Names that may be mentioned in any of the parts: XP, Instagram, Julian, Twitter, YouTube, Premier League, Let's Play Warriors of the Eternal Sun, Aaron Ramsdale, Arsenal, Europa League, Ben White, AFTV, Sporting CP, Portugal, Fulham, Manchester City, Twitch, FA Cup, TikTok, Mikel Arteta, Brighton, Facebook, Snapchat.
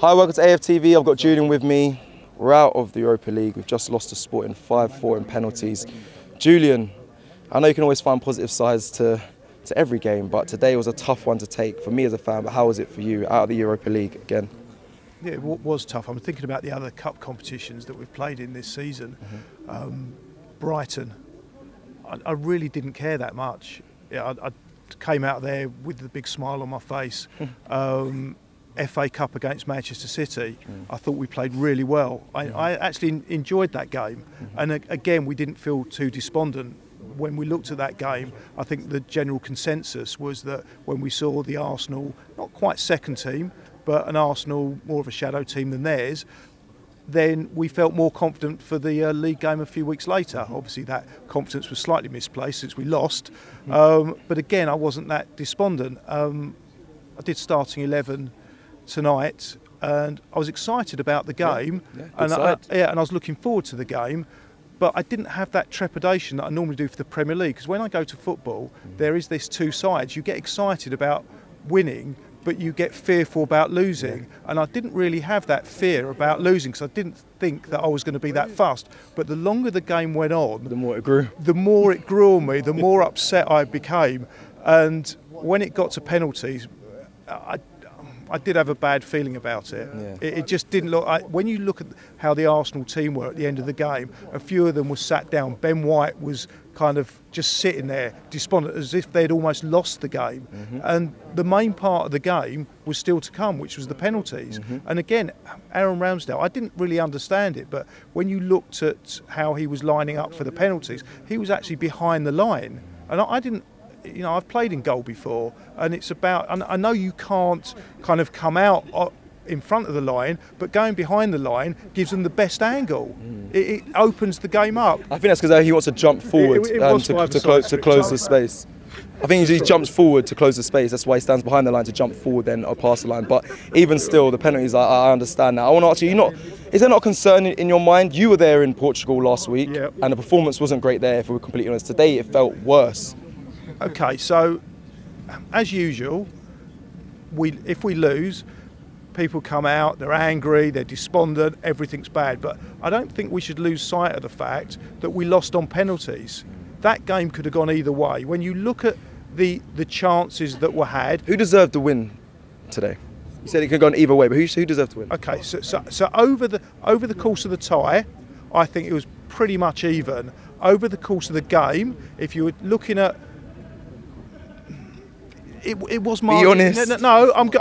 Hi, welcome to AFTV. I've got Julian with me. We're out of the Europa League. We've just lost to Sporting 5-4 in penalties. Julian, I know you can always find positive sides to every game, but today was a tough one to take for me as a fan. But how was it for you out of the Europa League again? Yeah, it was tough. I'm thinking about the other cup competitions that we've played in this season. Brighton, I really didn't care that much. Yeah, I came out there with the big smile on my face. FA Cup against Manchester City, I thought we played really well. I actually enjoyed that game, and again we didn't feel too despondent when we looked at that game. I think the general consensus was that when we saw the Arsenal, not quite second team, but an Arsenal more of a shadow team than theirs, then we felt more confident for the league game a few weeks later. Obviously that confidence was slightly misplaced since we lost, but again I wasn't that despondent. I did starting 11 tonight, and I was excited about the game, and I was looking forward to the game, but I didn't have that trepidation that I normally do for the Premier League, because when I go to football, there is this two sides. You get excited about winning, but you get fearful about losing, and I didn't really have that fear about losing, because I didn't think that I was going to be that fast. But the longer the game went on, the more it grew. The more it grew on me, the more upset I became, and when it got to penalties, I did have a bad feeling about it. It just didn't look... when you look at how the Arsenal team were at the end of the game, a few of them were sat down. Ben White was kind of just sitting there, despondent, as if they'd almost lost the game. And the main part of the game was still to come, which was the penalties. And again, Aaron Ramsdale, I didn't really understand it, but when you looked at how he was lining up for the penalties, he was actually behind the line. And I didn't... You know, I've played in goal before, and it's about, and I know you can't kind of come out in front of the line, but going behind the line gives them the best angle. It opens the game up. I think that's because he wants to jump forward to close the space. I think he jumps forward to close the space. That's why he stands behind the line, to jump forward then or past the line. But even still, the penalties, I understand that. I want to ask you, is there not concern in your mind? You were there in Portugal last week, and the performance wasn't great there, if we were completely honest. Today, it felt worse. Okay, so as usual, if we lose, people come out, they're angry, they're despondent, everything's bad. But I don't think we should lose sight of the fact that we lost on penalties. That game could have gone either way. When you look at the chances that were had... Who deserved the win today? You said it could have gone either way, but who deserved the win? Okay, so over the course of the tie, I think it was pretty much even. Over the course of the game, if you were looking at... It was my... Be honest. No, I'm good.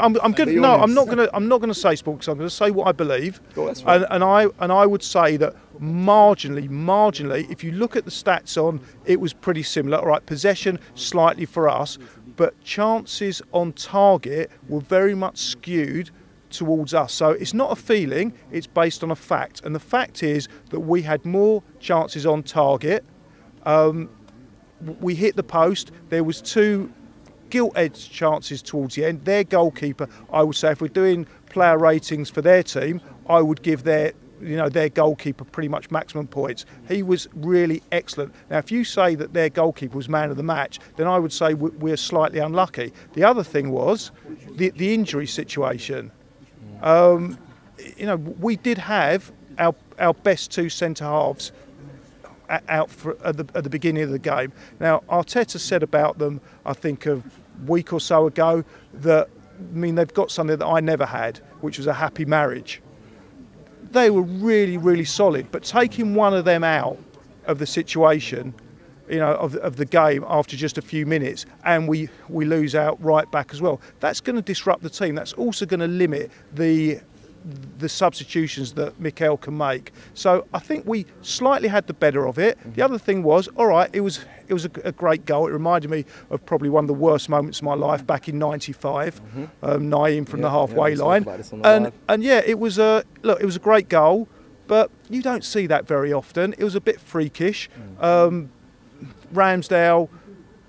No, honest. I'm not gonna say sport, because I'm gonna say what I believe. Oh, that's right. And I would say that marginally, if you look at the stats on, it was pretty similar. All right, possession slightly for us, but chances on target were very much skewed towards us. So it's not a feeling; it's based on a fact. And the fact is that we had more chances on target. We hit the post. There was two gilt-edged chances towards the end. Their goalkeeper, I would say, if we're doing player ratings for their team, I would give their goalkeeper pretty much maximum points. He was really excellent. Now, if you say that their goalkeeper was man of the match, then I would say we're slightly unlucky. The other thing was the injury situation. We did have our best two centre halves out at the beginning of the game. Now, Arteta said about them, I think a week or so ago, that, I mean, they've got something that I never had, which was a happy marriage. They were really, really solid, but taking one of them out of the situation, of the game after just a few minutes, and we lose out right back as well, that's going to disrupt the team. That's also going to limit the substitutions that Mikel can make. So I think we slightly had the better of it. The other thing was, all right, it was a great goal. It reminded me of probably one of the worst moments of my life back in '95, Naeem from the halfway line. And yeah, it was a great goal, but you don't see that very often. It was a bit freakish. Ramsdale,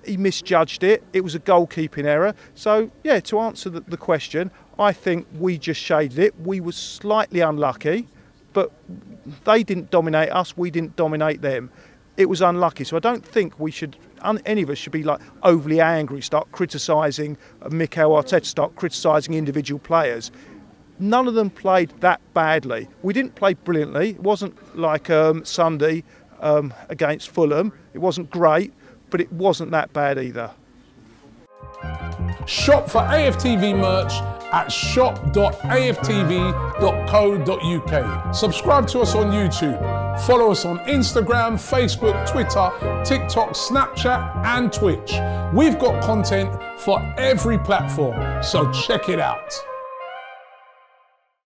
he misjudged it. It was a goalkeeping error. So yeah, to answer the question, I think we just shaded it. We were slightly unlucky, but they didn't dominate us. We didn't dominate them. It was unlucky. So I don't think we should, any of us should be like overly angry, start criticising Mikel Arteta, start criticising individual players. none of them played that badly. We didn't play brilliantly. It wasn't like Sunday against Fulham. It wasn't great, but it wasn't that bad either. Shop for AFTV merch at shop.aftv.co.uk. Subscribe to us on YouTube. Follow us on Instagram, Facebook, Twitter, TikTok, Snapchat and Twitch. We've got content for every platform, so check it out.